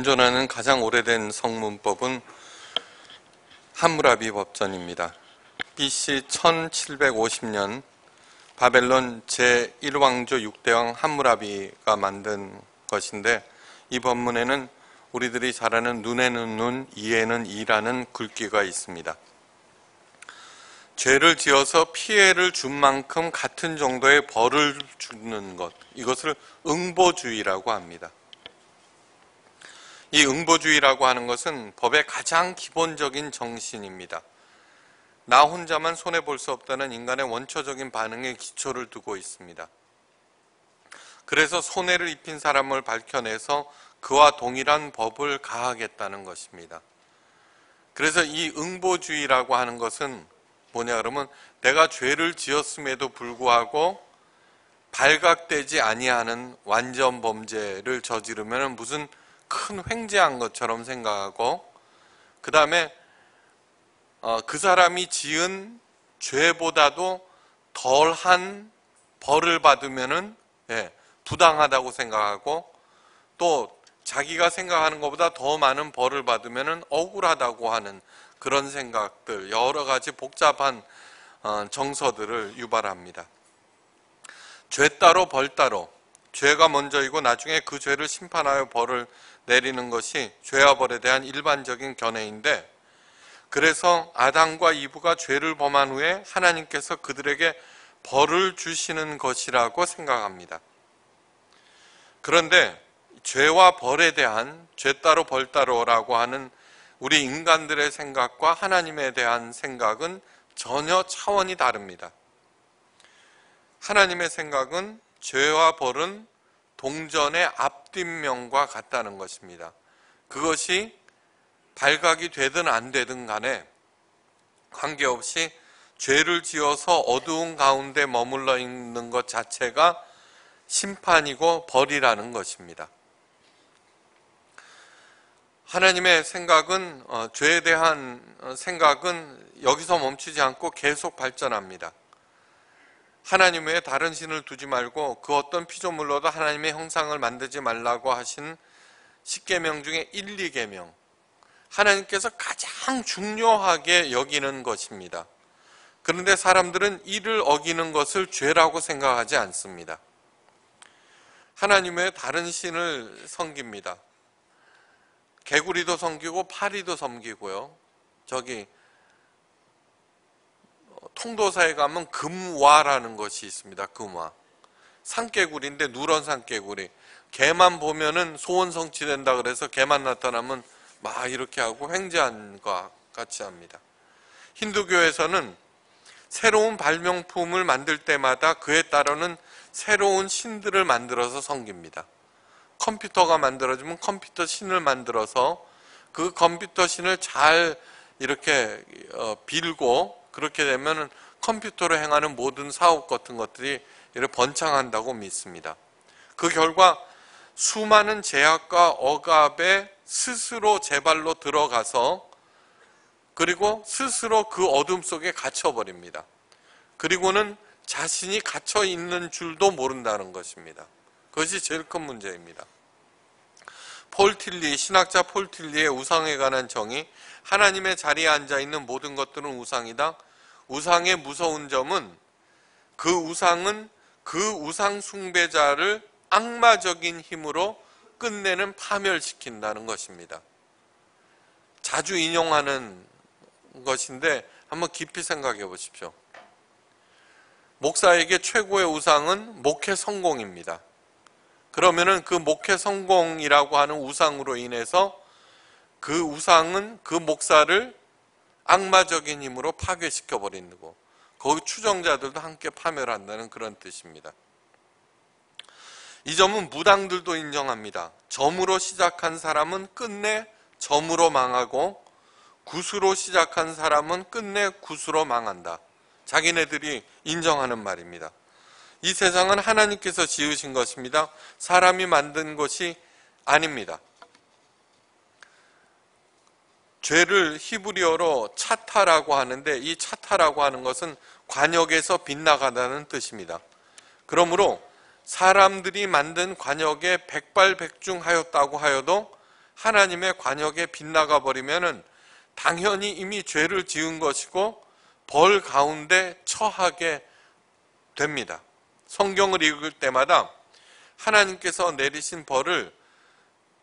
현존하는 가장 오래된 성문법은 함무라비 법전입니다. BC 1750년 바벨론 제1왕조 6대왕 함무라비가 만든 것인데, 이 법문에는 우리들이 잘 아는 눈에는 눈, 이에는 이라는 글귀가 있습니다. 죄를 지어서 피해를 준 만큼 같은 정도의 벌을 주는 것, 이것을 응보주의라고 합니다. 이 응보주의라고 하는 것은 법의 가장 기본적인 정신입니다. 나 혼자만 손해볼 수 없다는 인간의 원초적인 반응에 기초를 두고 있습니다. 그래서 손해를 입힌 사람을 밝혀내서 그와 동일한 법을 가하겠다는 것입니다. 그래서 이 응보주의라고 하는 것은 뭐냐 그러면, 내가 죄를 지었음에도 불구하고 발각되지 아니하는 완전 범죄를 저지르면 무슨 큰 횡재한 것처럼 생각하고, 그 다음에 그 사람이 지은 죄보다도 덜한 벌을 받으면 부당하다고 생각하고, 또 자기가 생각하는 것보다 더 많은 벌을 받으면 억울하다고 하는 그런 생각들, 여러 가지 복잡한 정서들을 유발합니다. 죄 따로 벌 따로, 죄가 먼저이고 나중에 그 죄를 심판하여 벌을 내리는 것이 죄와 벌에 대한 일반적인 견해인데, 그래서 아담과 이브가 죄를 범한 후에 하나님께서 그들에게 벌을 주시는 것이라고 생각합니다. 그런데 죄와 벌에 대한, 죄 따로 벌 따로라고 하는 우리 인간들의 생각과 하나님에 대한 생각은 전혀 차원이 다릅니다. 하나님의 생각은 죄와 벌은 동전의 앞뒷면과 같다는 것입니다. 그것이 발각이 되든 안 되든 간에 관계없이 죄를 지어서 어두운 가운데 머물러 있는 것 자체가 심판이고 벌이라는 것입니다. 하나님의 생각은, 죄에 대한 생각은 여기서 멈추지 않고 계속 발전합니다. 하나님 외에 다른 신을 두지 말고 그 어떤 피조물로도 하나님의 형상을 만들지 말라고 하신 10계명 중에 1, 2계명, 하나님께서 가장 중요하게 여기는 것입니다. 그런데 사람들은 이를 어기는 것을 죄라고 생각하지 않습니다. 하나님 외에 다른 신을 섬깁니다. 개구리도 섬기고 파리도 섬기고요, 저기 통도사에 가면 금화라는 것이 있습니다. 금화, 산개구리인데 누런 산개구리, 개만 보면은 소원 성취된다 그래서 개만 나타나면 막 이렇게 하고 횡재한 것 같이 합니다. 힌두교에서는 새로운 발명품을 만들 때마다 그에 따르는 새로운 신들을 만들어서 섬깁니다. 컴퓨터가 만들어지면 컴퓨터 신을 만들어서 그 컴퓨터 신을 잘 이렇게 빌고, 그렇게 되면 컴퓨터로 행하는 모든 사업 같은 것들이 번창한다고 믿습니다. 그 결과 수많은 제약과 억압에 스스로 제 발로 들어가서, 그리고 스스로 그 어둠 속에 갇혀버립니다. 그리고는 자신이 갇혀 있는 줄도 모른다는 것입니다. 그것이 제일 큰 문제입니다. 폴틸리, 신학자 폴틸리의 우상에 관한 정의, 하나님의 자리에 앉아있는 모든 것들은 우상이다. 우상의 무서운 점은, 그 우상은 그 우상 숭배자를 악마적인 힘으로 끝내는, 파멸시킨다는 것입니다. 자주 인용하는 것인데 한번 깊이 생각해 보십시오. 목사에게 최고의 우상은 목회 성공입니다. 그러면은 그 목회 성공이라고 하는 우상으로 인해서 그 우상은 그 목사를 악마적인 힘으로 파괴시켜버리고, 거기 추종자들도 함께 파멸한다는 그런 뜻입니다. 이 점은 무당들도 인정합니다. 점으로 시작한 사람은 끝내 점으로 망하고, 구수로 시작한 사람은 끝내 구수로 망한다. 자기네들이 인정하는 말입니다. 이 세상은 하나님께서 지으신 것입니다. 사람이 만든 것이 아닙니다. 죄를 히브리어로 차타라고 하는데, 이 차타라고 하는 것은 관역에서 빗나가다는 뜻입니다. 그러므로 사람들이 만든 관역에 백발백중하였다고 하여도 하나님의 관역에 빗나가 버리면은 당연히 이미 죄를 지은 것이고 벌 가운데 처하게 됩니다. 성경을 읽을 때마다 하나님께서 내리신 벌을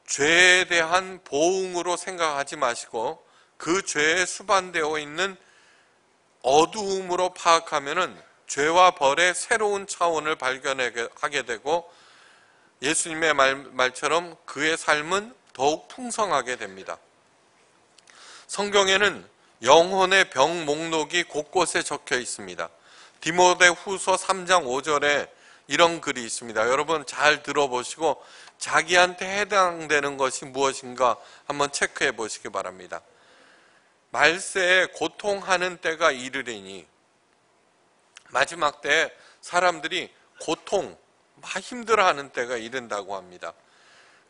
죄에 대한 보응으로 생각하지 마시고 그 죄에 수반되어 있는 어두움으로 파악하면은 죄와 벌의 새로운 차원을 발견하게 되고 예수님의 말처럼 그의 삶은 더욱 풍성하게 됩니다. 성경에는 영혼의 병 목록이 곳곳에 적혀 있습니다. 디모데후서 3장 5절에 이런 글이 있습니다. 여러분 잘 들어보시고 자기한테 해당되는 것이 무엇인가 한번 체크해 보시기 바랍니다. 말세에 고통하는 때가 이르리니, 마지막 때에 사람들이 고통, 막 힘들어하는 때가 이른다고 합니다.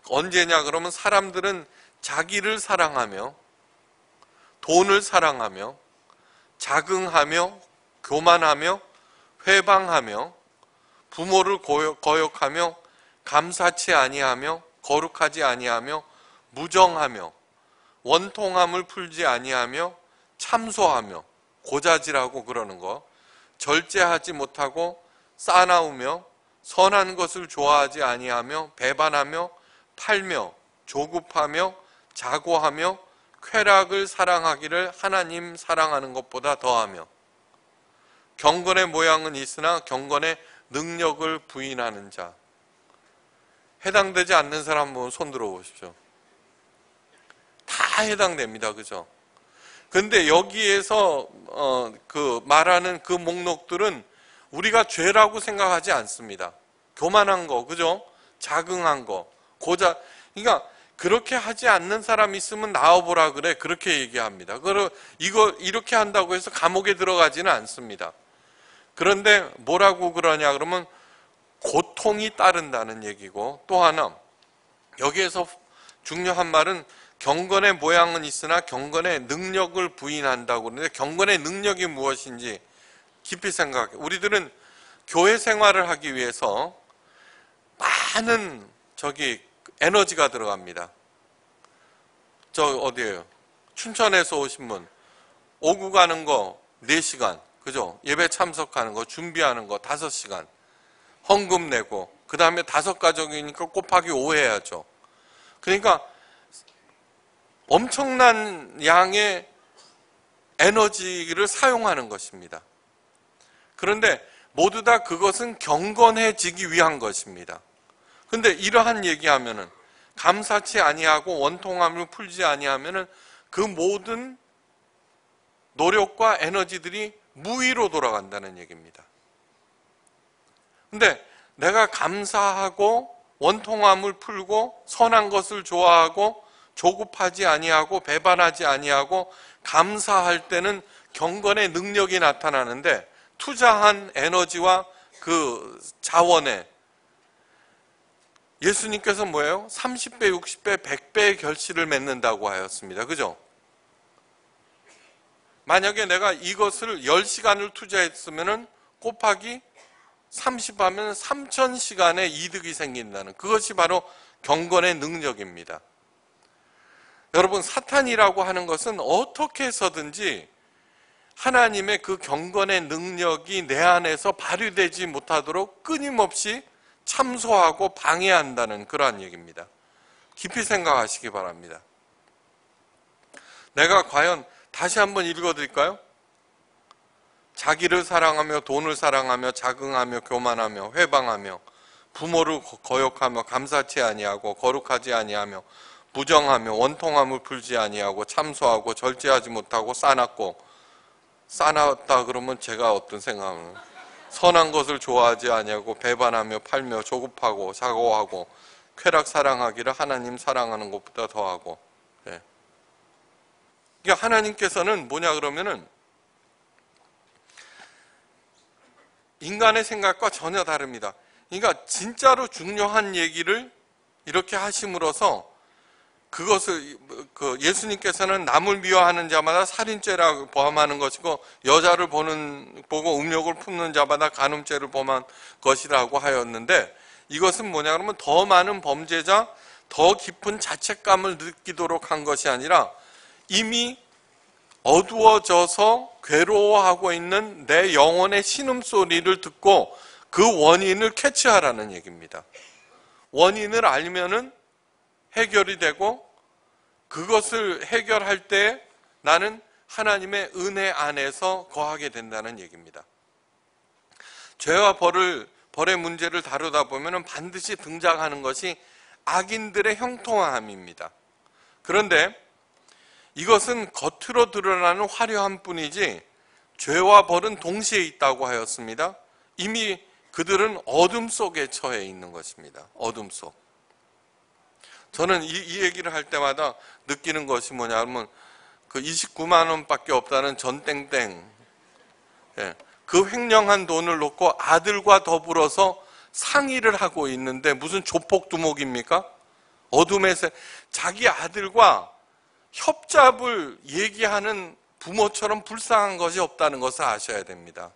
언제냐 그러면 사람들은 자기를 사랑하며 돈을 사랑하며 자긍하며 교만하며 회방하며 부모를 거역하며 감사치 아니하며 거룩하지 아니하며 무정하며 원통함을 풀지 아니하며 참소하며, 고자질하고 그러는 거, 절제하지 못하고 싸나우며 선한 것을 좋아하지 아니하며 배반하며 팔며 조급하며 자고하며 쾌락을 사랑하기를 하나님 사랑하는 것보다 더하며, 경건의 모양은 있으나 경건의 능력을 부인하는 자. 해당되지 않는 사람 한번 손 들어보십시오. 다 해당됩니다. 그죠? 근데 여기에서 그 말하는 그 목록들은 우리가 죄라고 생각하지 않습니다. 교만한 거, 그죠? 자긍한 거, 그러니까 그렇게 하지 않는 사람이 있으면 나와보라 그래, 그렇게 얘기합니다. 이거 이렇게 한다고 해서 감옥에 들어가지는 않습니다. 그런데 뭐라고 그러냐 그러면 고통이 따른다는 얘기고, 또 하나 여기에서 중요한 말은 경건의 모양은 있으나 경건의 능력을 부인한다고 그러는데, 경건의 능력이 무엇인지 깊이 생각해. 우리들은 교회 생활을 하기 위해서 많은 에너지가 들어갑니다. 어디예요? 춘천에서 오신 분, 오고 가는 거 4시간, 그죠? 예배 참석하는 거, 준비하는 거 5시간, 헌금 내고, 그 다음에 5가족이니까 곱하기 5 해야죠. 그러니까 엄청난 양의 에너지를 사용하는 것입니다. 그런데 모두 다 그것은 경건해지기 위한 것입니다. 근데 이러한 얘기하면은, 감사치 아니하고 원통함을 풀지 아니하면은 그 모든 노력과 에너지들이 무위로 돌아간다는 얘기입니다. 근데 내가 감사하고 원통함을 풀고 선한 것을 좋아하고 조급하지 아니하고 배반하지 아니하고 감사할 때는 경건의 능력이 나타나는데, 투자한 에너지와 그 자원에 예수님께서 뭐예요? 30배, 60배, 100배의 결실을 맺는다고 하였습니다. 그죠? 만약에 내가 이것을 10시간을 투자했으면 곱하기 30하면 3000시간의 이득이 생긴다는, 그것이 바로 경건의 능력입니다. 여러분, 사탄이라고 하는 것은 어떻게 해서든지 하나님의 그 경건의 능력이 내 안에서 발휘되지 못하도록 끊임없이 참소하고 방해한다는 그러한 얘기입니다. 깊이 생각하시기 바랍니다. 내가 과연, 다시 한번 읽어드릴까요? 자기를 사랑하며 돈을 사랑하며 자긍하며 교만하며 회방하며 부모를 거역하며 감사치 아니하고 거룩하지 아니하며 무정하며 원통함을 풀지 아니하고 참소하고 절제하지 못하고 싸놨다 그러면 제가 어떤 생각을, 선한 것을 좋아하지 아니하고 배반하며 팔며 조급하고 자고하고 쾌락 사랑하기를 하나님 사랑하는 것보다 더하고. 네. 그러니까 하나님께서는 뭐냐 그러면은 인간의 생각과 전혀 다릅니다. 그러니까 진짜로 중요한 얘기를 이렇게 하심으로써 그것을, 예수님께서는 남을 미워하는 자마다 살인죄라고 범하는 것이고 여자를 보고 음욕을 품는 자마다 간음죄를 범한 것이라고 하였는데, 이것은 뭐냐 그러면 더 많은 범죄자, 더 깊은 자책감을 느끼도록 한 것이 아니라 이미 어두워져서 괴로워하고 있는 내 영혼의 신음소리를 듣고 그 원인을 캐치하라는 얘기입니다. 원인을 알면은 해결이 되고 그것을 해결할 때 나는 하나님의 은혜 안에서 거하게 된다는 얘기입니다. 죄와 벌의 문제를 다루다 보면은 반드시 등장하는 것이 악인들의 형통함입니다. 그런데 이것은 겉으로 드러나는 화려함 뿐이지 죄와 벌은 동시에 있다고 하였습니다. 이미 그들은 어둠 속에 처해 있는 것입니다. 어둠 속. 저는 이 얘기를 할 때마다 느끼는 것이 뭐냐면 그 29만 원밖에 없다는 전땡땡, 그 횡령한 돈을 놓고 아들과 더불어서 상의를 하고 있는데 무슨 조폭두목입니까? 어둠에서 자기 아들과 협잡을 얘기하는 부모처럼 불쌍한 것이 없다는 것을 아셔야 됩니다.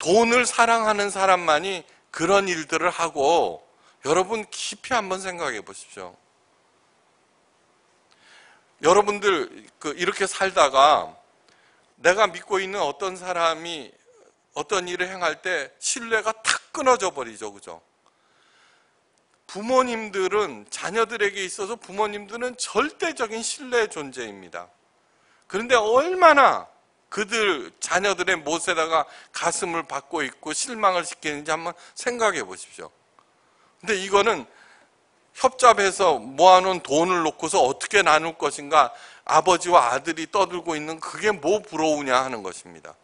돈을 사랑하는 사람만이 그런 일들을 하고, 여러분 깊이 한번 생각해 보십시오. 여러분들 이렇게 살다가 내가 믿고 있는 어떤 사람이 어떤 일을 행할 때 신뢰가 탁 끊어져 버리죠. 그죠? 부모님들은 자녀들에게 있어서 부모님들은 절대적인 신뢰의 존재입니다. 그런데 얼마나 그들 자녀들의 못에다가 가슴을 박고 있고 실망을 시키는지 한번 생각해 보십시오. 근데 이거는 협잡해서 모아놓은 돈을 놓고서 어떻게 나눌 것인가, 아버지와 아들이 떠들고 있는 그게 뭐 부러우냐 하는 것입니다.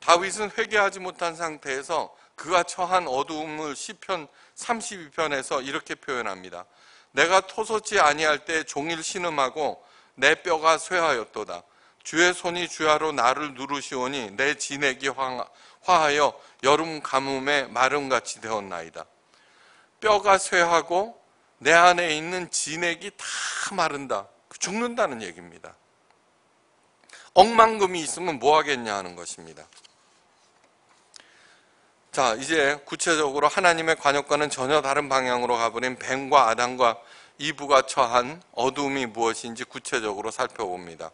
다윗은 회개하지 못한 상태에서 그가 처한 어두움을 시편 32편에서 이렇게 표현합니다. 내가 토솟지 아니할 때 종일 신음하고 내 뼈가 쇠하였도다. 주의 손이 주야로 나를 누르시오니 내 진액이 화하여 여름 가뭄에 마름같이 되었나이다. 뼈가 쇠하고 내 안에 있는 진액이 다 마른다. 죽는다는 얘기입니다. 억만금이 있으면 뭐 하겠냐 하는 것입니다. 자, 이제 구체적으로 하나님의 관역과는 전혀 다른 방향으로 가버린 뱀과 아담과 이브가 처한 어둠이 무엇인지 구체적으로 살펴봅니다.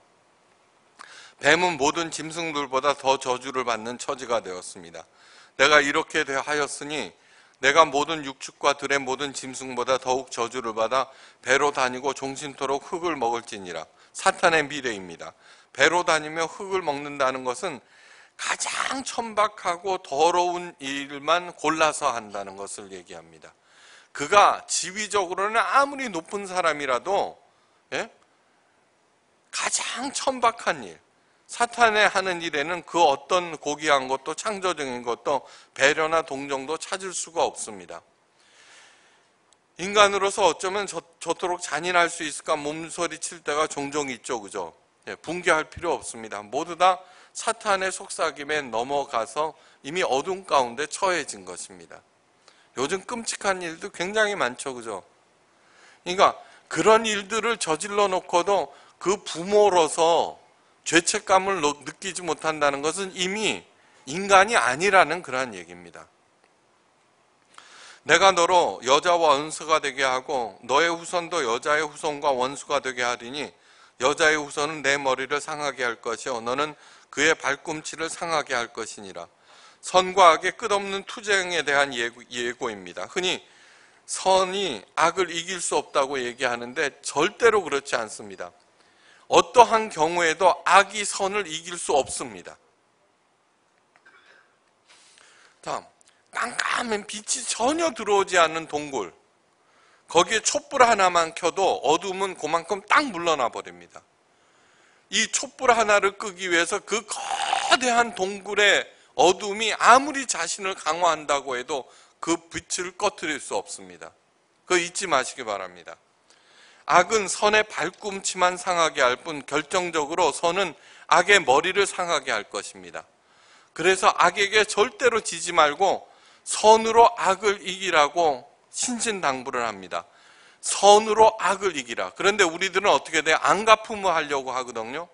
뱀은 모든 짐승들보다 더 저주를 받는 처지가 되었습니다. 내가 이렇게 하였으니 내가 모든 육축과 들의 모든 짐승보다 더욱 저주를 받아 배로 다니고 종심토록 흙을 먹을지니라. 사탄의 미래입니다. 배로 다니며 흙을 먹는다는 것은 가장 천박하고 더러운 일만 골라서 한다는 것을 얘기합니다. 그가 지위적으로는 아무리 높은 사람이라도 가장 천박한 일, 사탄의 하는 일에는 그 어떤 고귀한 것도 창조적인 것도 배려나 동정도 찾을 수가 없습니다. 인간으로서 어쩌면 저토록 잔인할 수 있을까 몸서리 칠 때가 종종 있죠. 그죠? 붕괴할 필요 없습니다. 모두 다 사탄의 속삭임에 넘어가서 이미 어둠 가운데 처해진 것입니다. 요즘 끔찍한 일도 굉장히 많죠. 그죠? 그러니까 그런 일들을 저질러 놓고도 그 부모로서 죄책감을 느끼지 못한다는 것은 이미 인간이 아니라는 그러한 얘기입니다. 내가 너로 여자와 원수가 되게 하고 너의 후손도 여자의 후손과 원수가 되게 하리니 여자의 후손은 내 머리를 상하게 할 것이요 너는 그의 발꿈치를 상하게 할 것이니라. 선과 악의 끝없는 투쟁에 대한 예고입니다. 흔히 선이 악을 이길 수 없다고 얘기하는데 절대로 그렇지 않습니다. 어떠한 경우에도 악이 선을 이길 수 없습니다. 다음, 깜깜한 빛이 전혀 들어오지 않는 동굴, 거기에 촛불 하나만 켜도 어둠은 그만큼 딱 물러나 버립니다. 이 촛불 하나를 끄기 위해서 그 거대한 동굴의 어둠이 아무리 자신을 강화한다고 해도 그 빛을 꺼뜨릴 수 없습니다. 그거 잊지 마시기 바랍니다. 악은 선의 발꿈치만 상하게 할 뿐 결정적으로 선은 악의 머리를 상하게 할 것입니다. 그래서 악에게 절대로 지지 말고 선으로 악을 이기라고 신신당부를 합니다. 선으로 악을 이기라. 그런데 우리들은 어떻게 돼요? 안갚음을 하려고 하거든요.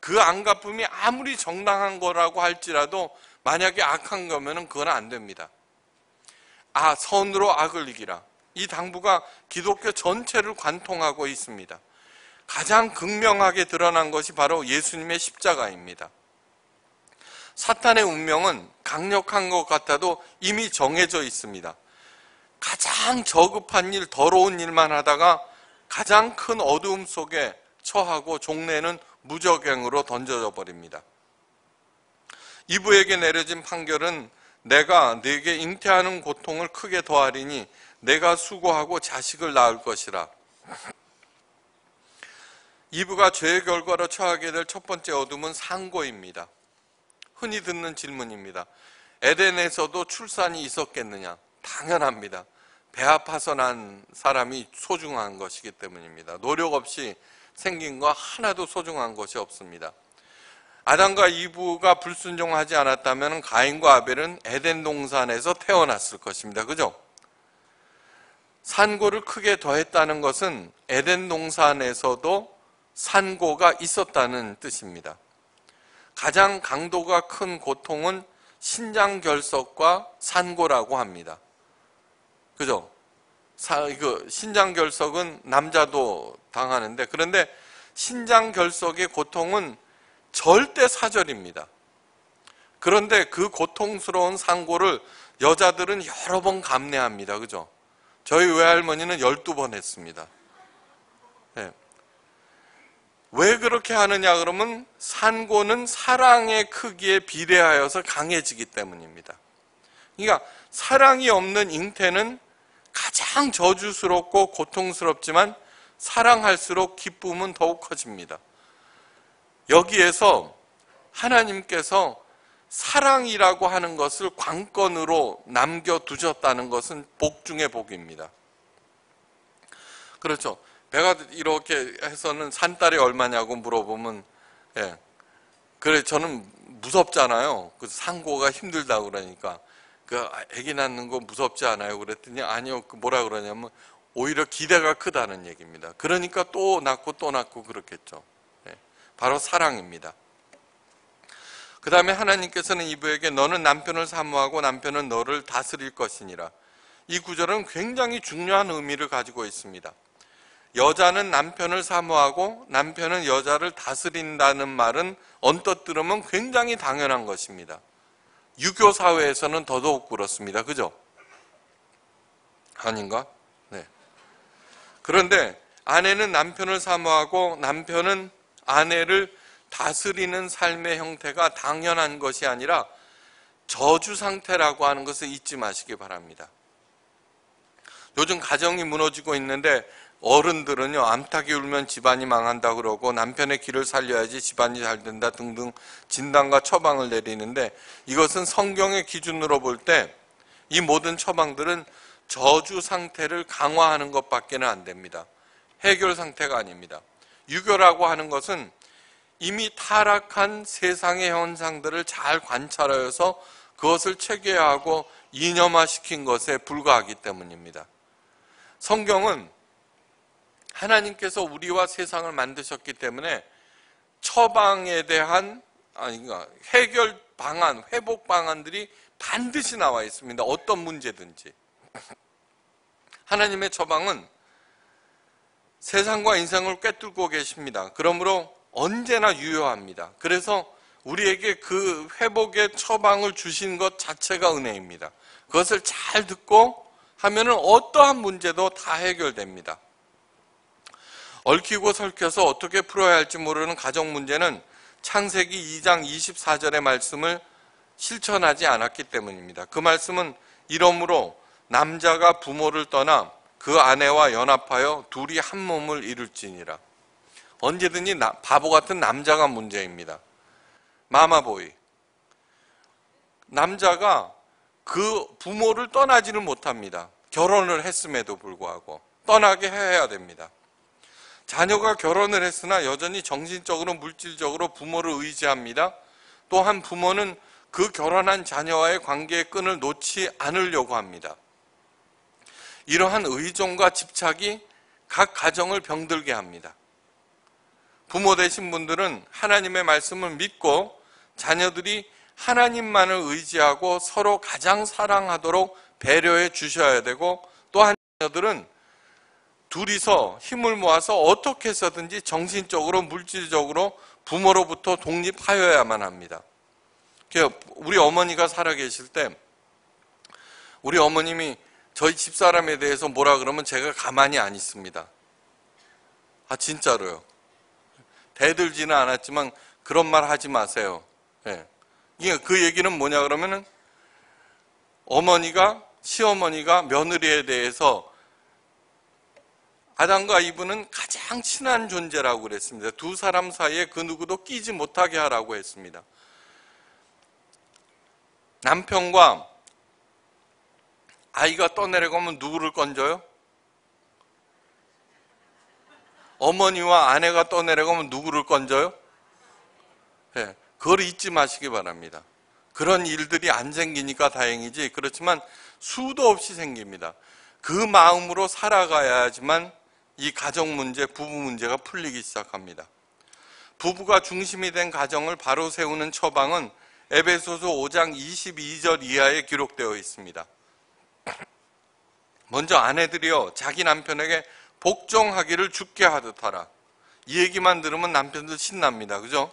그 안갚음이 아무리 정당한 거라고 할지라도 만약에 악한 거면 그건 안 됩니다. 선으로 악을 이기라. 이 당부가 기독교 전체를 관통하고 있습니다. 가장 극명하게 드러난 것이 바로 예수님의 십자가입니다. 사탄의 운명은 강력한 것 같아도 이미 정해져 있습니다. 가장 저급한 일, 더러운 일만 하다가 가장 큰 어두움 속에 처하고 종래는 무적행으로 던져져 버립니다. 이브에게 내려진 판결은 내가 네게 잉태하는 고통을 크게 더하리니 내가 수고하고 자식을 낳을 것이라. 이브가 죄의 결과로 처하게 될 첫 번째 어둠은 상고입니다. 흔히 듣는 질문입니다. 에덴에서도 출산이 있었겠느냐? 당연합니다. 배 아파서 난 사람이 소중한 것이기 때문입니다. 노력 없이 생긴 거 하나도 소중한 것이 없습니다. 아담과 이브가 불순종하지 않았다면 가인과 아벨은 에덴 동산에서 태어났을 것입니다. 그죠? 산고를 크게 더했다는 것은 에덴 동산에서도 산고가 있었다는 뜻입니다. 가장 강도가 큰 고통은 신장결석과 산고라고 합니다. 그죠? 신장결석은 남자도 당하는데, 그런데 신장결석의 고통은 절대 사절입니다. 그런데 그 고통스러운 상고를 여자들은 여러 번 감내합니다. 그죠? 저희 외할머니는 12번 했습니다. 네. 왜 그렇게 하느냐 그러면 산고는 사랑의 크기에 비례하여서 강해지기 때문입니다. 그러니까 사랑이 없는 잉태는 가장 저주스럽고 고통스럽지만 사랑할수록 기쁨은 더욱 커집니다. 여기에서 하나님께서 사랑이라고 하는 것을 관건으로 남겨두셨다는 것은 복 중의 복입니다. 그렇죠. 배가 이렇게 해서는 산딸이 얼마냐고 물어보면, 예. 그래, 저는 무섭잖아요. 그 상고가 힘들다고 그러니까. 그 아기 낳는 거 무섭지 않아요? 그랬더니 아니요. 뭐라 그러냐면 오히려 기대가 크다는 얘기입니다. 그러니까 또 낳고 또 낳고 그렇겠죠. 바로 사랑입니다. 그 다음에 하나님께서는 이브에게 너는 남편을 사모하고 남편은 너를 다스릴 것이니라. 이 구절은 굉장히 중요한 의미를 가지고 있습니다. 여자는 남편을 사모하고 남편은 여자를 다스린다는 말은 언뜻 들으면 굉장히 당연한 것입니다. 유교 사회에서는 더더욱 그렇습니다. 그죠? 아닌가? 네. 그런데 아내는 남편을 사모하고 남편은 아내를 다스리는 삶의 형태가 당연한 것이 아니라 저주 상태라고 하는 것을 잊지 마시기 바랍니다. 요즘 가정이 무너지고 있는데 어른들은요, 암탉이 울면 집안이 망한다 그러고 남편의 길을 살려야지 집안이 잘 된다 등등 진단과 처방을 내리는데, 이것은 성경의 기준으로 볼 때 이 모든 처방들은 저주 상태를 강화하는 것밖에는 안 됩니다. 해결 상태가 아닙니다. 유교라고 하는 것은 이미 타락한 세상의 현상들을 잘 관찰하여서 그것을 체계화하고 이념화시킨 것에 불과하기 때문입니다. 성경은 하나님께서 우리와 세상을 만드셨기 때문에 처방에 대한 해결 방안, 회복 방안들이 반드시 나와 있습니다. 어떤 문제든지. 하나님의 처방은 세상과 인생을 꿰뚫고 계십니다. 그러므로 언제나 유효합니다. 그래서 우리에게 그 회복의 처방을 주신 것 자체가 은혜입니다. 그것을 잘 듣고 하면은 어떠한 문제도 다 해결됩니다. 얽히고 설켜서 어떻게 풀어야 할지 모르는 가정 문제는 창세기 2장 24절의 말씀을 실천하지 않았기 때문입니다. 그 말씀은 이러므로 남자가 부모를 떠나 그 아내와 연합하여 둘이 한 몸을 이룰지니라. 언제든지 바보 같은 남자가 문제입니다. 마마보이. 남자가 그 부모를 떠나지를 못합니다. 결혼을 했음에도 불구하고 떠나게 해야 됩니다. 자녀가 결혼을 했으나 여전히 정신적으로 물질적으로 부모를 의지합니다. 또한 부모는 그 결혼한 자녀와의 관계의 끈을 놓지 않으려고 합니다. 이러한 의존과 집착이 각 가정을 병들게 합니다. 부모 되신 분들은 하나님의 말씀을 믿고 자녀들이 하나님만을 의지하고 서로 가장 사랑하도록 배려해 주셔야 되고, 또 한여들은 둘이서 힘을 모아서 어떻게 해서든지 정신적으로 물질적으로 부모로부터 독립하여야만 합니다. 우리 어머니가 살아계실 때 우리 어머님이 저희 집사람에 대해서 뭐라 그러면 제가 가만히 안 있습니다. 아, 진짜로요. 대들지는 않았지만 그런 말 하지 마세요. 예. 그 얘기는 뭐냐 그러면은, 어머니가, 시어머니가 며느리에 대해서 아담과 이브는 가장 친한 존재라고 그랬습니다. 두 사람 사이에 그 누구도 끼지 못하게 하라고 했습니다. 남편과 아이가 떠내려가면 누구를 건져요? 어머니와 아내가 떠내려가면 누구를 건져요? 네, 그걸 잊지 마시기 바랍니다. 그런 일들이 안 생기니까 다행이지, 그렇지만 수도 없이 생깁니다. 그 마음으로 살아가야지만 이 가정 문제, 부부 문제가 풀리기 시작합니다. 부부가 중심이 된 가정을 바로 세우는 처방은 에베소서 5장 22절 이하에 기록되어 있습니다. 먼저 아내들이여 자기 남편에게 복종하기를 주께 하듯 하라. 이 얘기만 들으면 남편들 신납니다. 그죠?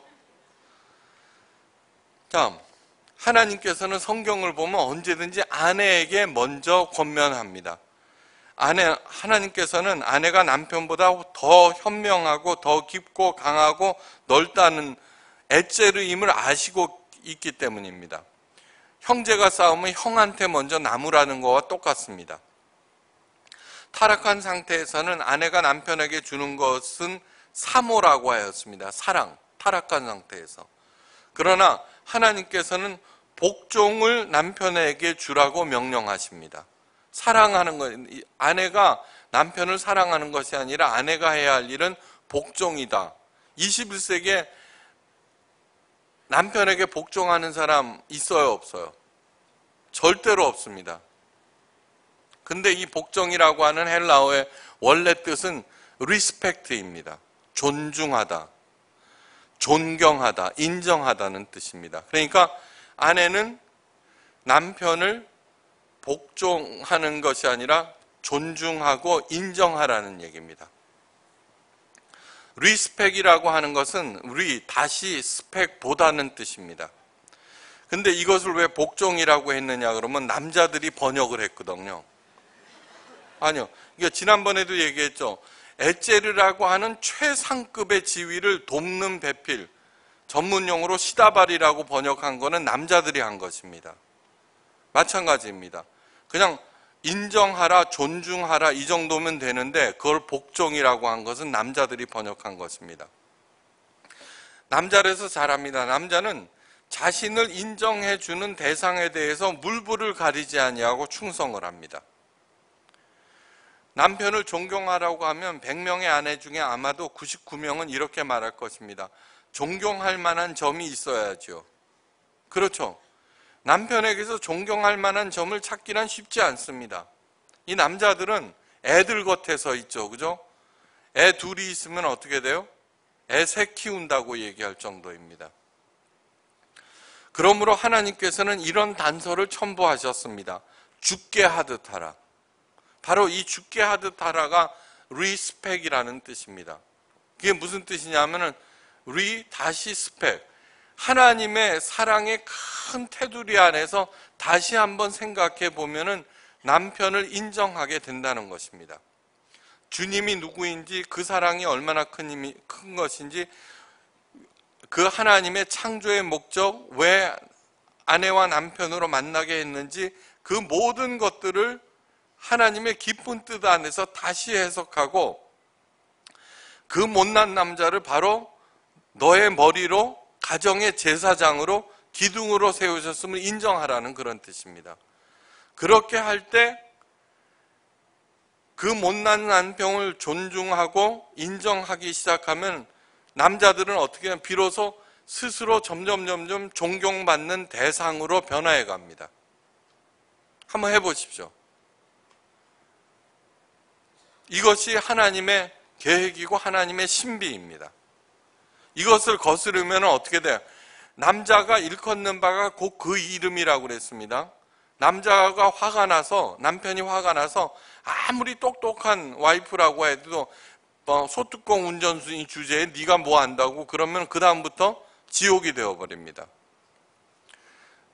자, 하나님께서는 성경을 보면 언제든지 아내에게 먼저 권면합니다. 하나님께서는 아내가 남편보다 더 현명하고 더 깊고 강하고 넓다는 엣제르임을 아시고 있기 때문입니다. 형제가 싸우면 형한테 먼저 나무라는 거와 똑같습니다. 타락한 상태에서는 아내가 남편에게 주는 것은 사모라고 하였습니다. 사랑, 타락한 상태에서. 그러나 하나님께서는 복종을 남편에게 주라고 명령하십니다. 사랑하는 것, 아내가 남편을 사랑하는 것이 아니라 아내가 해야 할 일은 복종이다. 21세기에 남편에게 복종하는 사람 있어요, 없어요? 절대로 없습니다. 근데 이 복종이라고 하는 헬라어의 원래 뜻은 리스펙트입니다. 존중하다, 존경하다, 인정하다는 뜻입니다. 그러니까 아내는 남편을 복종하는 것이 아니라 존중하고 인정하라는 얘기입니다. 리스펙이라고 하는 것은 다시 스펙보다는 뜻입니다. 근데 이것을 왜 복종이라고 했느냐 그러면 남자들이 번역을 했거든요. 아니요. 그러니까 지난번에도 얘기했죠. 엣제르라고 하는 최상급의 지위를 돕는 배필, 전문용어로 시다발이라고 번역한 거는 남자들이 한 것입니다. 마찬가지입니다. 그냥 인정하라, 존중하라 이 정도면 되는데 그걸 복종이라고 한 것은 남자들이 번역한 것입니다. 남자라서 잘합니다. 남자는 자신을 인정해주는 대상에 대해서 물불을 가리지 아니하고 충성을 합니다. 남편을 존경하라고 하면 100명의 아내 중에 아마도 99명은 이렇게 말할 것입니다. 존경할 만한 점이 있어야죠. 그렇죠. 남편에게서 존경할 만한 점을 찾기란 쉽지 않습니다. 이 남자들은 애들 곁에 서 있죠. 그죠? 애 둘이 있으면 어떻게 돼요? 애 셋 키운다고 얘기할 정도입니다. 그러므로 하나님께서는 이런 단서를 첨부하셨습니다. 주께 하듯 하라. 바로 이 주께 하듯 하라가 리스펙이라는 뜻입니다. 그게 무슨 뜻이냐면은 스펙. 하나님의 사랑의 큰 테두리 안에서 다시 한번 생각해 보면은 남편을 인정하게 된다는 것입니다. 주님이 누구인지, 그 사랑이 얼마나 큰 것인지, 그 하나님의 창조의 목적, 왜 아내와 남편으로 만나게 했는지, 그 모든 것들을 하나님의 깊은 뜻 안에서 다시 해석하고 그 못난 남자를 바로 너의 머리로, 가정의 제사장으로, 기둥으로 세우셨음을 인정하라는 그런 뜻입니다. 그렇게 할 때 그 못난 남편을 존중하고 인정하기 시작하면 남자들은 어떻게 하면 비로소 스스로 점점 존경받는 대상으로 변화해 갑니다. 한번 해보십시오. 이것이 하나님의 계획이고 하나님의 신비입니다. 이것을 거스르면 어떻게 돼요? 남자가 일컫는 바가 곧 그 이름이라고 그랬습니다. 남자가 화가 나서, 남편이 화가 나서 아무리 똑똑한 와이프라고 해도 소뚜껑 운전수인 주제에 네가 뭐 안다고 그러면 그 다음부터 지옥이 되어버립니다.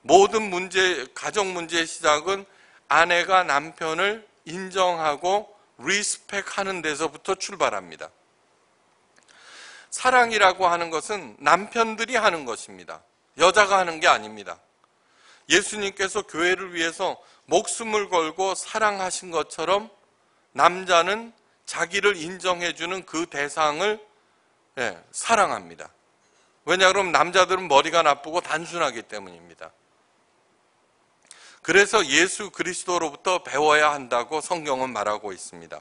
모든 문제, 가정 문제의 시작은 아내가 남편을 인정하고 리스펙하는 데서부터 출발합니다. 사랑이라고 하는 것은 남편들이 하는 것입니다. 여자가 하는 게 아닙니다. 예수님께서 교회를 위해서 목숨을 걸고 사랑하신 것처럼 남자는 자기를 인정해주는 그 대상을 사랑합니다. 왜냐 그러면 남자들은 머리가 나쁘고 단순하기 때문입니다. 그래서 예수 그리스도로부터 배워야 한다고 성경은 말하고 있습니다.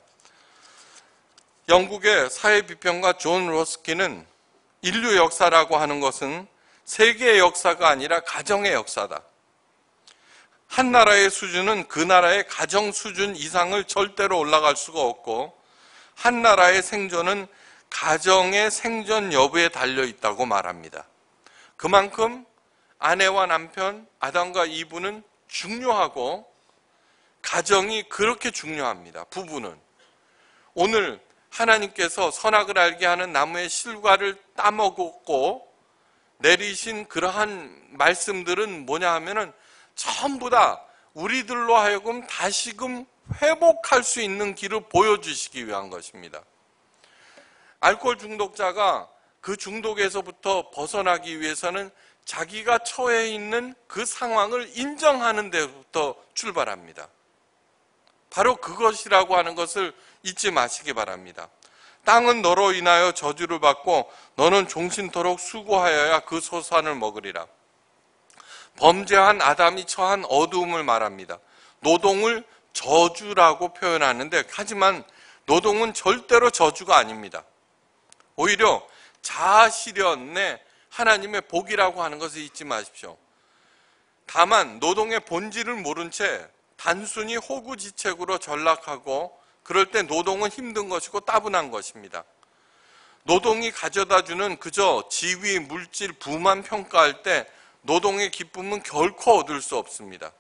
영국의 사회비평가 존 로스키는 인류 역사라고 하는 것은 세계의 역사가 아니라 가정의 역사다. 한 나라의 수준은 그 나라의 가정 수준 이상을 절대로 올라갈 수가 없고 한 나라의 생존은 가정의 생존 여부에 달려있다고 말합니다. 그만큼 아내와 남편, 아담과 이브는 중요하고 가정이 그렇게 중요합니다. 부부는. 오늘 하나님께서 선악을 알게 하는 나무의 실과를 따먹었고 내리신 그러한 말씀들은 뭐냐 하면은 전부 다 우리들로 하여금 다시금 회복할 수 있는 길을 보여주시기 위한 것입니다. 알코올 중독자가 그 중독에서부터 벗어나기 위해서는 자기가 처해 있는 그 상황을 인정하는 데부터 출발합니다. 바로 그것이라고 하는 것을 잊지 마시기 바랍니다. 땅은 너로 인하여 저주를 받고 너는 종신토록 수고하여야 그 소산을 먹으리라. 범죄한 아담이 처한 어두움을 말합니다. 노동을 저주라고 표현하는데 하지만 노동은 절대로 저주가 아닙니다. 오히려 자아실현의 하나님의 복이라고 하는 것을 잊지 마십시오. 다만 노동의 본질을 모른 채 단순히 호구지책으로 전락하고 그럴 때 노동은 힘든 것이고 따분한 것입니다. 노동이 가져다주는 그저 지위, 물질, 부만 평가할 때 노동의 기쁨은 결코 얻을 수 없습니다.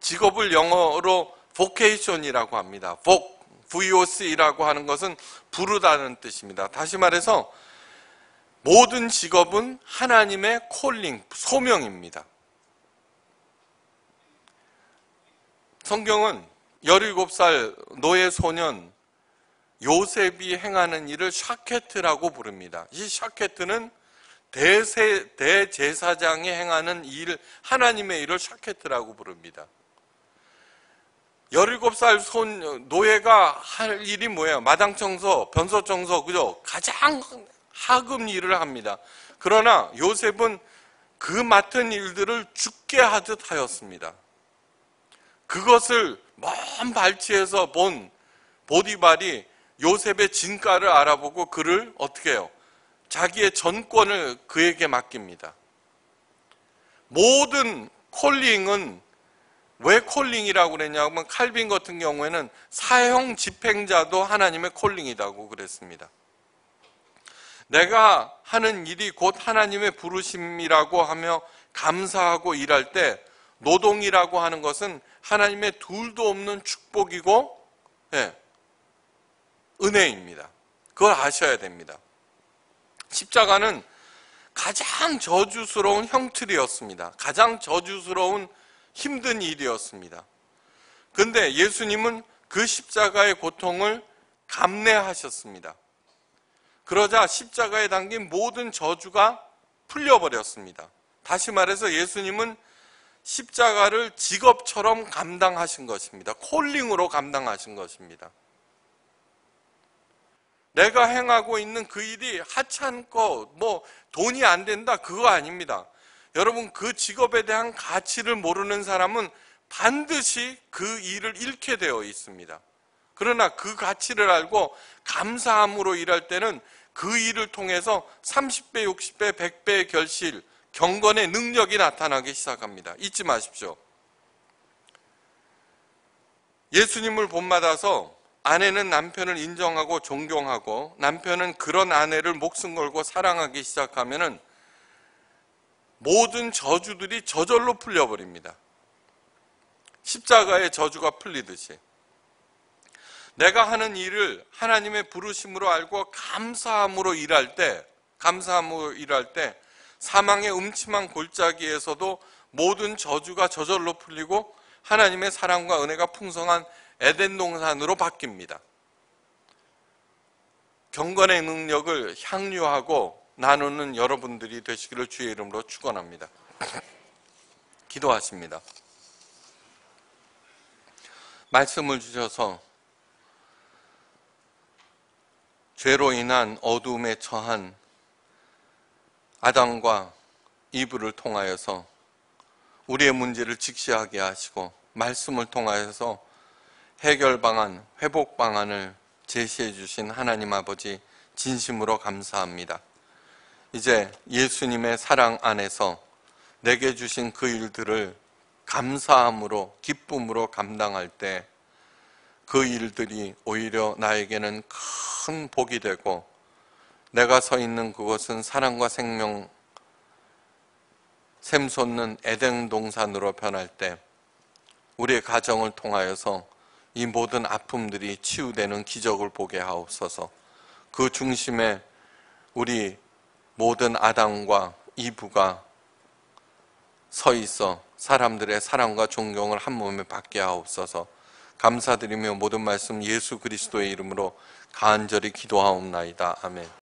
직업을 영어로 vocation이라고 합니다. voc이라고 하는 것은 부르다는 뜻입니다. 다시 말해서 모든 직업은 하나님의 콜링, 소명입니다. 성경은 17살 노예 소년 요셉이 행하는 일을 샤케트라고 부릅니다. 이 샤케트는 대제사장이 행하는 일, 하나님의 일을 샤케트라고 부릅니다. 17살 노예가 할 일이 뭐예요? 마당 청소, 변소 청소, 그죠? 가장 하급 일을 합니다. 그러나 요셉은 그 맡은 일들을 죽게 하듯 하였습니다. 그것을 먼 발치에서 본 보디발이 요셉의 진가를 알아보고 그를 어떻게 해요? 자기의 전권을 그에게 맡깁니다. 모든 콜링은 왜 콜링이라고 그랬냐면 칼빈 같은 경우에는 사형 집행자도 하나님의 콜링이라고 그랬습니다. 내가 하는 일이 곧 하나님의 부르심이라고 하며 감사하고 일할 때 노동이라고 하는 것은 하나님의 둘도 없는 축복이고 은혜입니다. 그걸 아셔야 됩니다. 십자가는 가장 저주스러운 형틀이었습니다. 가장 저주스러운 힘든 일이었습니다. 근데 예수님은 그 십자가의 고통을 감내하셨습니다. 그러자 십자가에 담긴 모든 저주가 풀려버렸습니다. 다시 말해서 예수님은 십자가를 직업처럼 감당하신 것입니다. 콜링으로 감당하신 것입니다. 내가 행하고 있는 그 일이 하찮고 뭐 돈이 안 된다 그거 아닙니다. 여러분 그 직업에 대한 가치를 모르는 사람은 반드시 그 일을 잃게 되어 있습니다. 그러나 그 가치를 알고 감사함으로 일할 때는 그 일을 통해서 30배, 60배, 100배의 결실, 경건의 능력이 나타나기 시작합니다. 잊지 마십시오. 예수님을 본받아서 아내는 남편을 인정하고 존경하고 남편은 그런 아내를 목숨 걸고 사랑하기 시작하면은 모든 저주들이 저절로 풀려버립니다. 십자가의 저주가 풀리듯이 내가 하는 일을 하나님의 부르심으로 알고 감사함으로 일할 때 사망의 음침한 골짜기에서도 모든 저주가 저절로 풀리고 하나님의 사랑과 은혜가 풍성한 에덴 동산으로 바뀝니다. 경건의 능력을 향유하고 나누는 여러분들이 되시기를 주의 이름으로 축원합니다. 기도하십니다. 말씀을 주셔서 죄로 인한 어두움에 처한 아담과 이브를 통하여서 우리의 문제를 직시하게 하시고 말씀을 통하여서 해결 방안, 회복 방안을 제시해 주신 하나님 아버지 진심으로 감사합니다. 이제 예수님의 사랑 안에서 내게 주신 그 일들을 감사함으로 기쁨으로 감당할 때 그 일들이 오히려 나에게는 큰 복이 되고 내가 서 있는 그곳은 사랑과 생명 샘솟는 에덴 동산으로 변할 때 우리의 가정을 통하여서 이 모든 아픔들이 치유되는 기적을 보게 하옵소서. 그 중심에 우리 모든 아담과 이브가 서 있어 사람들의 사랑과 존경을 한 몸에 받게 하옵소서. 감사드리며 모든 말씀 예수 그리스도의 이름으로 간절히 기도하옵나이다. 아멘.